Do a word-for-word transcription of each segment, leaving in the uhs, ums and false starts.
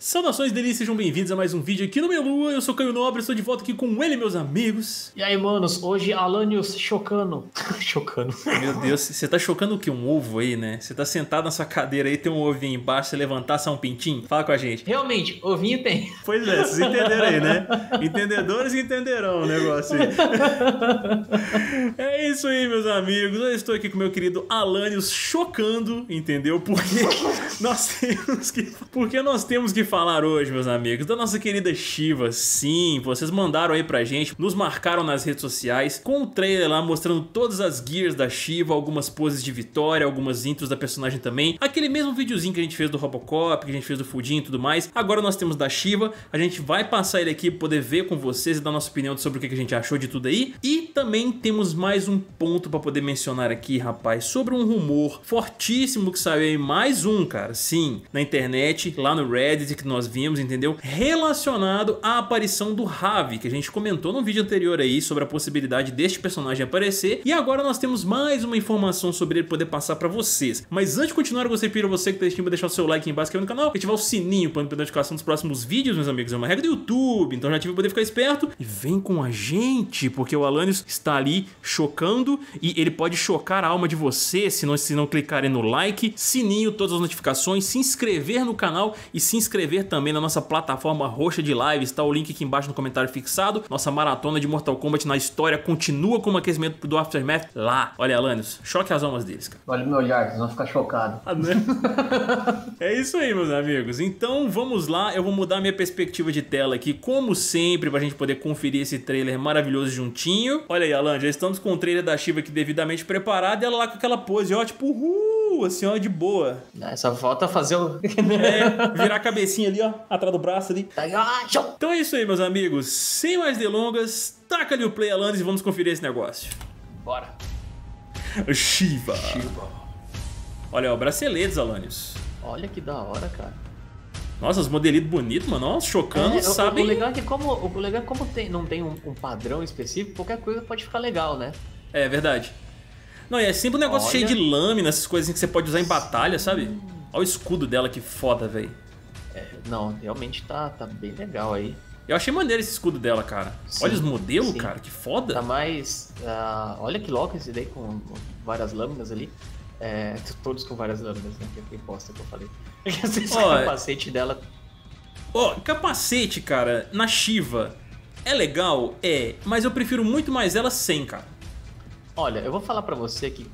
Saudações delícias, sejam bem-vindos a mais um vídeo aqui no Meia-Lua. Eu sou Caio Nobre, estou de volta aqui com ele, meus amigos. E aí, manos, hoje Alânius chocando. Chocando. Meu Deus, você tá chocando o quê? Um ovo aí, né? Você tá sentado na sua cadeira aí, tem um ovinho embaixo, você levantar, sai um pintinho? Fala com a gente. Realmente, ovinho tem. Pois é, vocês entenderam aí, né? Entendedores entenderão o negócio aí. É isso aí, meus amigos. Eu estou aqui com o meu querido Alânius chocando, entendeu? Porque nós temos que... Porque nós temos que falar hoje, meus amigos, da nossa querida Sheeva. Sim, vocês mandaram aí pra gente, nos marcaram nas redes sociais com um trailer lá mostrando todas as gears da Sheeva, algumas poses de vitória, algumas intros da personagem também, aquele mesmo videozinho que a gente fez do Robocop, que a gente fez do Fujin e tudo mais. Agora nós temos da Sheeva, a gente vai passar ele aqui pra poder ver com vocês e dar nossa opinião sobre o que a gente achou de tudo aí. E também temos mais um ponto pra poder mencionar aqui, rapaz, sobre um rumor fortíssimo que saiu aí, mais um, cara, sim, na internet, lá no Reddit, que nós vimos, entendeu? Relacionado à aparição do Havik, que a gente comentou no vídeo anterior aí sobre a possibilidade deste personagem aparecer, e agora nós temos mais uma informação sobre ele poder passar pra vocês. Mas antes de continuar, eu gostaria de pedir a você que tá assistindo pra deixar o seu like aqui embaixo, inscrever no canal, ativar o sininho pra não perder a notificação dos próximos vídeos, meus amigos. É uma regra do YouTube, então já ative pra poder ficar esperto e vem com a gente, porque o Alânius está ali chocando e ele pode chocar a alma de você se não, se não clicarem no like, sininho, todas as notificações, se inscrever no canal e se inscrever também na nossa plataforma roxa de live. Está o link aqui embaixo no comentário fixado. Nossa maratona de Mortal Kombat na história continua com o aquecimento do Aftermath lá. Olha, Alânius, choque as almas deles, cara. Olha o meu olhar, vocês vão ficar chocados. Ah, né? É isso aí, meus amigos. Então vamos lá, eu vou mudar minha perspectiva de tela aqui, como sempre, pra gente poder conferir esse trailer maravilhoso juntinho. Olha aí, Alânius, já estamos com o trailer da Sheeva aqui devidamente preparado e ela lá com aquela pose, ó, tipo, uhul, assim, ó, de boa. Essa volta a fazer o... é, virar a cabecinha ali, ó, atrás do braço ali. Então é isso aí, meus amigos. Sem mais delongas, taca ali o play, Alânius, e vamos conferir esse negócio. Bora. Sheeva. Sheeva. Olha, ó, braceletes, Alânius. Olha que da hora, cara. Nossa, os modelitos bonitos, mano. Nossa, chocando, é, sabem... O legal é que como, o legal é como tem, não tem um, um padrão específico, qualquer coisa pode ficar legal, né? É, verdade. Não, e é sempre um negócio Olha... cheio de lâmina, essas coisas que você pode usar em batalha, sabe? Hum. Olha o escudo dela, que foda, velho. É, não, realmente tá, tá bem legal aí. Eu achei maneiro esse escudo dela, cara. Sim, olha os modelos, sim, cara, que foda. Tá mais... Uh, olha que louco esse daí com várias lâminas ali. É, todos com várias lâminas, né? Que é a imposta que eu falei. Ó, o capacete dela... Ó, capacete, cara, na Sheeva é legal? É, mas eu prefiro muito mais ela sem, cara. Olha, eu vou falar pra você que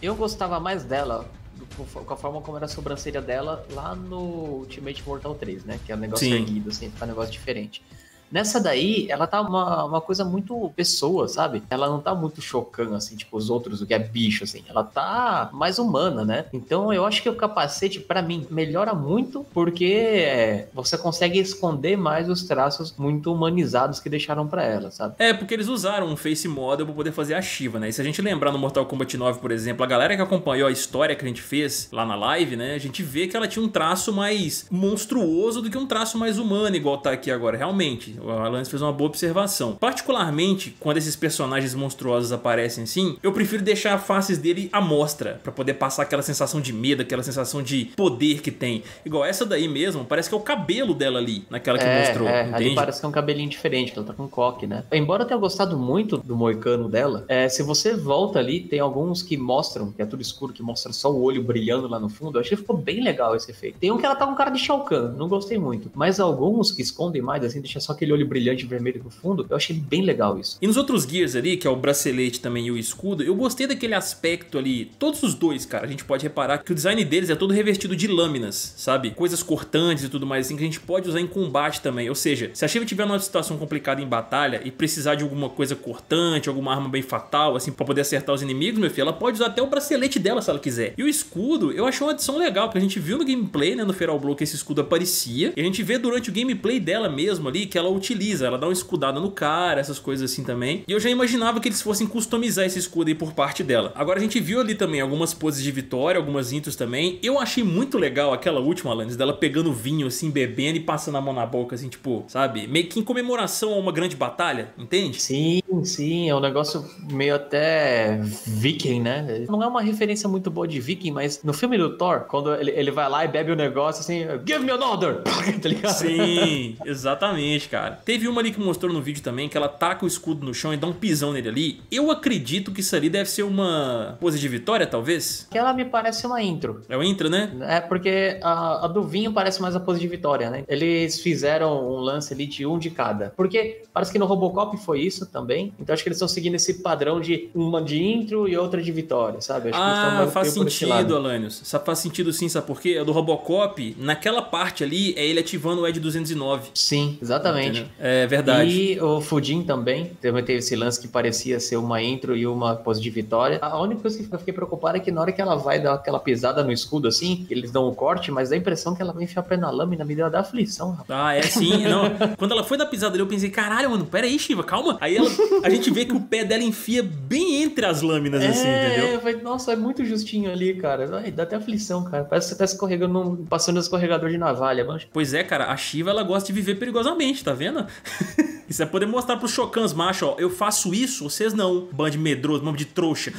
eu gostava mais dela... com a forma como era a sobrancelha dela lá no Ultimate Mortal três, né? Que é um negócio Sim. erguido, assim, fica um negócio diferente. Nessa daí, ela tá uma, uma coisa muito pessoa, sabe? Ela não tá muito chocando, assim, tipo os outros, o que é bicho, assim. Ela tá mais humana, né? Então eu acho que o capacete, pra mim, melhora muito porque você consegue esconder mais os traços muito humanizados que deixaram pra ela, sabe? É, porque eles usaram um face model pra poder fazer a Sheeva, né? E se a gente lembrar no Mortal Kombat nove, por exemplo, a galera que acompanhou a história que a gente fez lá na live, né? A gente vê que ela tinha um traço mais monstruoso do que um traço mais humano, igual tá aqui agora, realmente. O Alânius fez uma boa observação. Particularmente, quando esses personagens monstruosos aparecem assim, eu prefiro deixar faces dele à mostra, pra poder passar aquela sensação de medo, aquela sensação de poder que tem. Igual essa daí mesmo, parece que é o cabelo dela ali, naquela que é, mostrou, é, entende? Ali parece que é um cabelinho diferente, ela tá com coque, né? Embora eu tenha gostado muito do moicano dela, é, se você volta ali, tem alguns que mostram, que é tudo escuro, que mostra só o olho brilhando lá no fundo. Eu achei que ficou bem legal esse efeito. Tem um que ela tá com cara de Shao Kahn, não gostei muito. Mas alguns que escondem mais, assim, deixa só aquele olho brilhante vermelho no fundo, eu achei bem legal isso. E nos outros gears ali, que é o bracelete também e o escudo, eu gostei daquele aspecto ali, todos os dois, cara, a gente pode reparar que o design deles é todo revestido de lâminas, sabe? Coisas cortantes e tudo mais assim, que a gente pode usar em combate também, ou seja, se a Sheeva tiver numa situação complicada em batalha e precisar de alguma coisa cortante, alguma arma bem fatal, assim, pra poder acertar os inimigos, meu filho, ela pode usar até o bracelete dela se ela quiser. E o escudo, eu achei uma adição legal, porque a gente viu no gameplay, né, no Feral Blow, que esse escudo aparecia, e a gente vê durante o gameplay dela mesmo ali, que ela utiliza, ela dá uma escudada no cara, essas coisas assim também, e eu já imaginava que eles fossem customizar esse escudo aí por parte dela. Agora a gente viu ali também algumas poses de vitória, algumas intros também. Eu achei muito legal aquela última, Alânius, dela pegando vinho assim, bebendo e passando a mão na boca assim, tipo, sabe? Meio que em comemoração a uma grande batalha, entende? Sim. Sim, sim, é um negócio meio até viking, né? Não é uma referência muito boa de viking, mas no filme do Thor, quando ele, ele vai lá e bebe o um negócio assim, give me an order, tá ligado? Sim, exatamente, cara. Teve uma ali que mostrou no vídeo também, que ela taca o escudo no chão e dá um pisão nele ali. Eu acredito que isso ali deve ser uma pose de vitória, talvez? Ela me parece uma intro. É uma intro, né? É, porque a, a do vinho parece mais a pose de vitória, né? Eles fizeram um lance ali de um de cada. Porque parece que no Robocop foi isso também. Então acho que eles estão seguindo esse padrão de uma de intro e outra de vitória, sabe? Acho ah, que faz sentido, Alânius. Faz sentido sim, sabe por quê? A do Robocop, naquela parte ali, é ele ativando o E D duzentos e nove. Sim, exatamente. Entendeu? É verdade. E o Fujin também. Também teve esse lance que parecia ser uma intro e uma pose de vitória. A única coisa que eu fiquei preocupado é que na hora que ela vai dar aquela pisada no escudo assim, eles dão um corte, mas dá a impressão que ela vai enfiar o pé na lâmina, me deu da aflição, rapaz. Ah, é sim, não. Quando ela foi na pisada ali, eu pensei, caralho, mano, pera aí, Sheeva, calma. Aí ela, a gente vê que o pé dela enfia bem entre as lâminas, é, assim, entendeu? É, falei, nossa, é muito justinho ali, cara. Ai, dá até aflição, cara. Parece que você tá escorregando, passando no escorregador de navalha, mano. Pois é, cara, a Sheeva, ela gosta de viver perigosamente, tá vendo? Isso é poder mostrar pros chocãs macho, ó, eu faço isso, vocês não. Bando de medroso, nome de trouxa.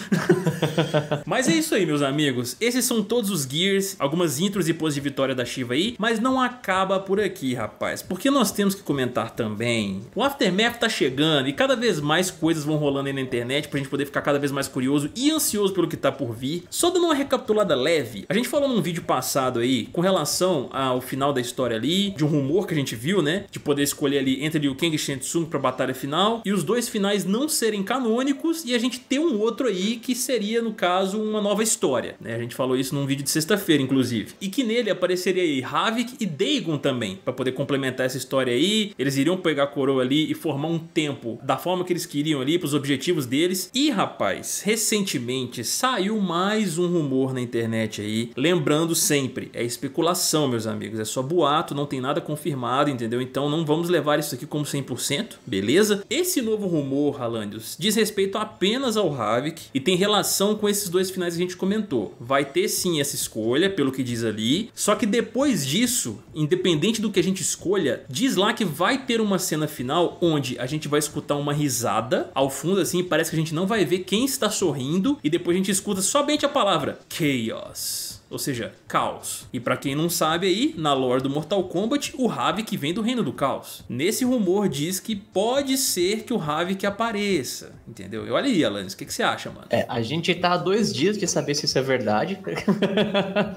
Mas é isso aí, meus amigos. Esses são todos os Gears, algumas intros e poses de vitória da Sheeva aí, mas não acaba por aqui, rapaz. Porque nós temos que comentar também. O Aftermath tá chegando e cada vez mais coisas vão rolando aí na internet pra gente poder ficar cada vez mais curioso e ansioso pelo que tá por vir. Só dando uma recapitulada leve, a gente falou num vídeo passado aí com relação ao final da história ali, de um rumor que a gente viu, né? De poder escolher ali entre Liu Kang e Shang Tsung pra batalha final e os dois finais não serem canônicos e a gente ter um outro aí que seria, no caso, uma nova história, né? A gente falou isso num vídeo de sexta-feira, inclusive. E que nele apareceria aí Havik e Dagon também, pra poder complementar essa história aí. Eles iriam pegar a coroa ali e formar um tempo da forma que eles queriam ali, pros objetivos deles. E, rapaz, recentemente saiu mais um rumor na internet aí. Lembrando sempre, é especulação, meus amigos. É só boato, não tem nada confirmado, entendeu? Então não vamos levar isso aqui como cem por cento, beleza? Esse novo rumor, Alânius, diz respeito apenas ao Havik e tem relação com esses dois finais que a gente comentou. Vai ter sim essa escolha, pelo que diz ali. Só que depois disso, independente do que a gente escolha, diz lá que vai ter uma cena final onde a gente vai escutar uma risada ao fundo assim, parece que a gente não vai ver quem está sorrindo e depois a gente escuta somente a palavra Chaos. Ou seja, caos. E pra quem não sabe aí, na lore do Mortal Kombat, o Havik vem do reino do caos. Nesse rumor diz que pode ser que o Havik apareça, entendeu? E olha aí, Alânius, o que, que você acha, mano? É, a gente tá há dois dias de saber se isso é verdade,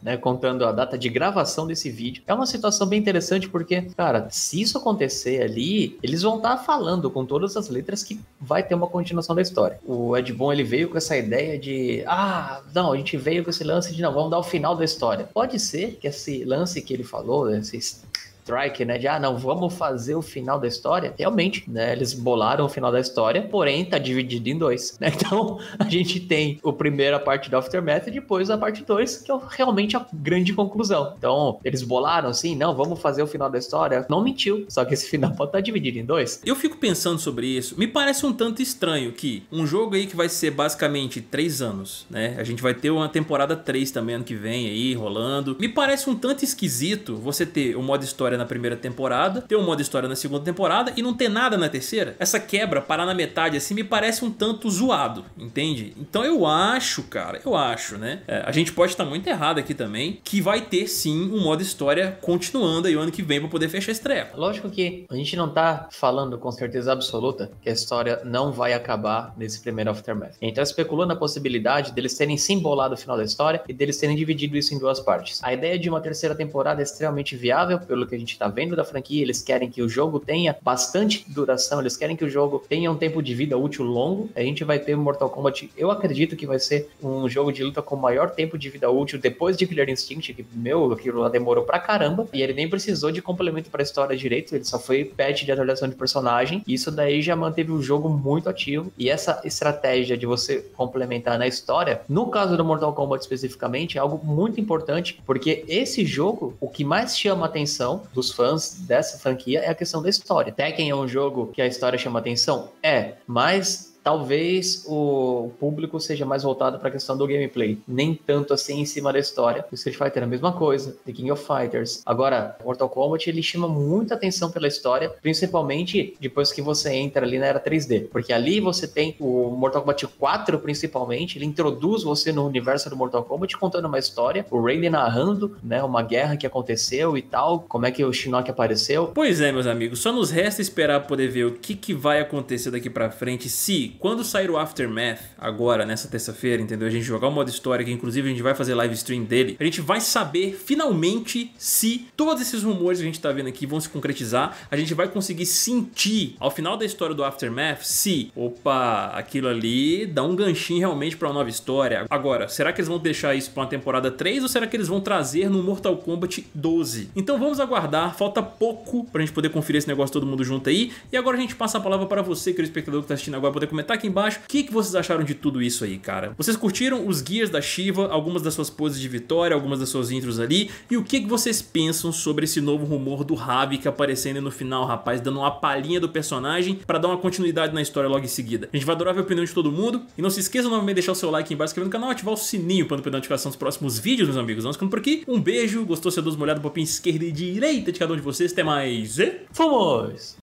né, contando a data de gravação desse vídeo. É uma situação bem interessante porque, cara, se isso acontecer ali, eles vão estar tá falando com todas as letras que vai ter uma continuação da história. O Ed Boon, ele veio com essa ideia de, ah, não, a gente veio com esse lance de, não, vamos dar o final final da história. Pode ser que esse lance que ele falou, esse strike, né, de, ah, não, vamos fazer o final da história, realmente, né, eles bolaram o final da história, porém, tá dividido em dois, né, então, a gente tem o primeiro, a parte do Aftermath, e depois a parte dois, que é realmente a grande conclusão. Então, eles bolaram assim, não, vamos fazer o final da história, não mentiu, só que esse final pode estar dividido em dois. Eu fico pensando sobre isso, me parece um tanto estranho que um jogo aí que vai ser basicamente três anos, né, a gente vai ter uma temporada três também ano que vem aí, rolando, me parece um tanto esquisito você ter o modo história na primeira temporada, ter um modo história na segunda temporada e não ter nada na terceira. Essa quebra, parar na metade assim, me parece um tanto zoado, entende? Então eu acho, cara, eu acho, né? É, a gente pode estar muito errado aqui também, que vai ter sim um modo história continuando aí o ano que vem pra poder fechar esse treco. Lógico que a gente não tá falando com certeza absoluta que a história não vai acabar nesse primeiro Aftermath. Então especulou na possibilidade deles terem simbolado o final da história e deles terem dividido isso em duas partes. A ideia de uma terceira temporada é extremamente viável, pelo que a gente tá vendo da franquia, eles querem que o jogo tenha bastante duração, eles querem que o jogo tenha um tempo de vida útil longo. A gente vai ter Mortal Kombat, eu acredito que vai ser um jogo de luta com maior tempo de vida útil depois de Killer Instinct, que, meu, aquilo lá demorou pra caramba, e ele nem precisou de complemento pra história direito, ele só foi patch de atualização de personagem, e isso daí já manteve o jogo muito ativo, e essa estratégia de você complementar na história, no caso do Mortal Kombat especificamente, é algo muito importante, porque esse jogo, o que mais chama a atenção dos fãs dessa franquia é a questão da história. Tekken é um jogo que a história chama atenção? É, mas talvez o público seja mais voltado para a questão do gameplay, nem tanto assim em cima da história. O Street Fighter é a mesma coisa, The King of Fighters. Agora, Mortal Kombat, ele chama muita atenção pela história, principalmente depois que você entra ali na era três D, porque ali você tem o Mortal Kombat quatro, principalmente, ele introduz você no universo do Mortal Kombat contando uma história, o Raiden narrando, né, uma guerra que aconteceu e tal, como é que o Shinnok apareceu. Pois é, meus amigos, só nos resta esperar poder ver o que, que vai acontecer daqui pra frente, se quando sair o Aftermath, agora, nessa terça-feira, entendeu? A gente jogar o modo história, que inclusive a gente vai fazer live stream dele, a gente vai saber finalmente se todos esses rumores que a gente tá vendo aqui vão se concretizar, a gente vai conseguir sentir ao final da história do Aftermath se, opa, aquilo ali dá um ganchinho realmente pra uma nova história. Agora, será que eles vão deixar isso pra uma temporada três ou será que eles vão trazer no Mortal Kombat doze? Então vamos aguardar, falta pouco pra gente poder conferir esse negócio todo mundo junto aí, e agora a gente passa a palavra pra você, querido espectador que tá assistindo agora, poder comentar aqui embaixo o que, que vocês acharam de tudo isso aí, cara. Vocês curtiram os guias da Sheeva, algumas das suas poses de vitória, algumas das suas intros ali, e o que, que vocês pensam sobre esse novo rumor do Havik aparecendo no final, rapaz, dando uma palhinha do personagem pra dar uma continuidade na história logo em seguida. A gente vai adorar ver a opinião de todo mundo, e não se esqueçam novamente de deixar o seu like aqui embaixo, inscrever no canal, ativar o sininho pra não perder a notificação dos próximos vídeos, meus amigos. Vamos ficando por aqui, um beijo, gostou, se dou uma olhada, papinha esquerda e direita de cada um de vocês, até mais e fomos!